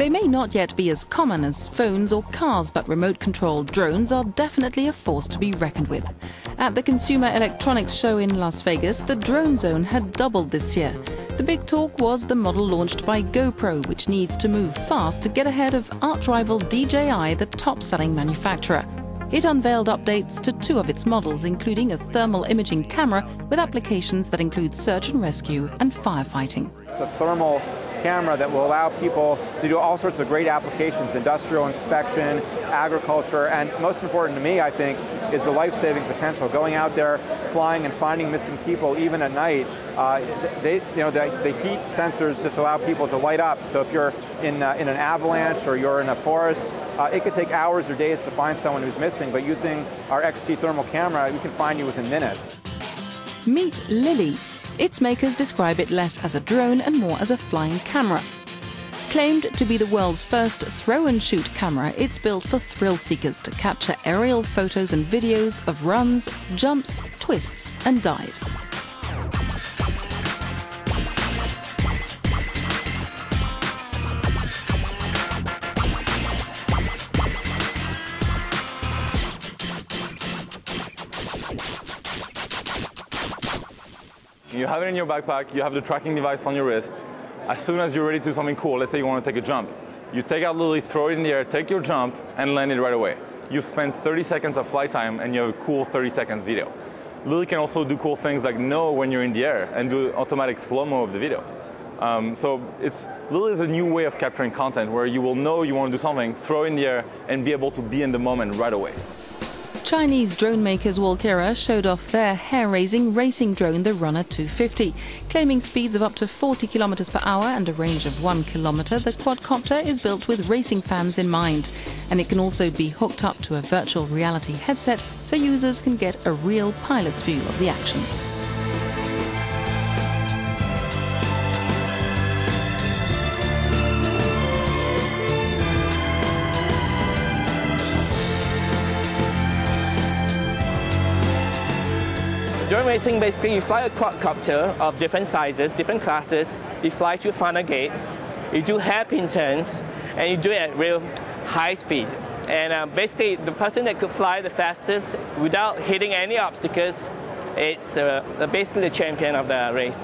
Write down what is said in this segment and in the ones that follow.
They may not yet be as common as phones or cars, but remote-controlled drones are definitely a force to be reckoned with. At the Consumer Electronics Show in Las Vegas, the drone zone had doubled this year. The big talk was the model launched by GoPro, which needs to move fast to get ahead of arch-rival DJI, the top-selling manufacturer. It unveiled updates to two of its models, including a thermal imaging camera with applications that include search and rescue and firefighting. It's a thermal camera that will allow people to do all sorts of great applications, industrial inspection, agriculture, and most important to me, I think, is the life-saving potential. Going out there, flying and finding missing people, even at night, the heat sensors just allow people to light up. So if you're in an avalanche or you're in a forest, it could take hours or days to find someone who's missing, but using our XT thermal camera, we can find you within minutes. Meet Lily. Its makers describe it less as a drone and more as a flying camera. Claimed to be the world's first throw-and-shoot camera, it's built for thrill-seekers to capture aerial photos and videos of runs, jumps, twists and dives. You have it in your backpack, you have the tracking device on your wrist. As soon as you're ready to do something cool, let's say you want to take a jump, you take out Lily, throw it in the air, take your jump, and land it right away. You've spent 30 seconds of flight time, and you have a cool 30-second video. Lily can also do cool things like know when you're in the air and do automatic slow-mo of the video. Lily is a new way of capturing content where you will know you want to do something, throw it in the air, and be able to be in the moment right away. Chinese drone makers Walkera showed off their hair-raising racing drone, the Runner 250. Claiming speeds of up to 40 kilometers per hour and a range of 1 kilometer, the quadcopter is built with racing fans in mind. And it can also be hooked up to a virtual reality headset so users can get a real pilot's view of the action. Drone racing, basically, you fly a quadcopter of different sizes, different classes, you fly through funnel gates, you do hairpin turns, and you do it at real high speed. And basically, the person that could fly the fastest without hitting any obstacles, it's basically the champion of the race.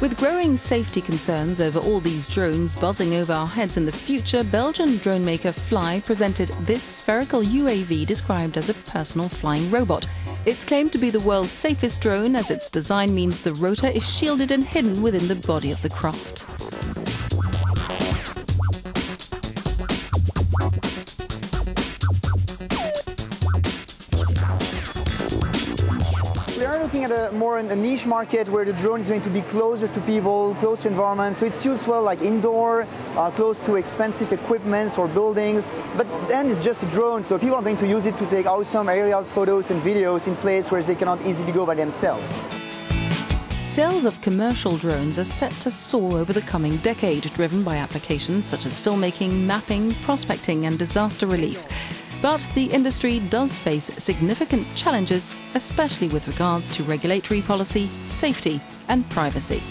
With growing safety concerns over all these drones buzzing over our heads in the future, Belgian drone maker Fly presented this spherical UAV described as a personal flying robot. It's claimed to be the world's safest drone, as its design means the rotor is shielded and hidden within the body of the craft. We are looking at a niche market where the drone is going to be closer to people, closer to environments, so it's used well like indoor, close to expensive equipments or buildings. But then it's just a drone, so people are going to use it to take awesome aerial photos and videos in places where they cannot easily go by themselves. Sales of commercial drones are set to soar over the coming decade, driven by applications such as filmmaking, mapping, prospecting and disaster relief. But the industry does face significant challenges, especially with regards to regulatory policy, safety and privacy.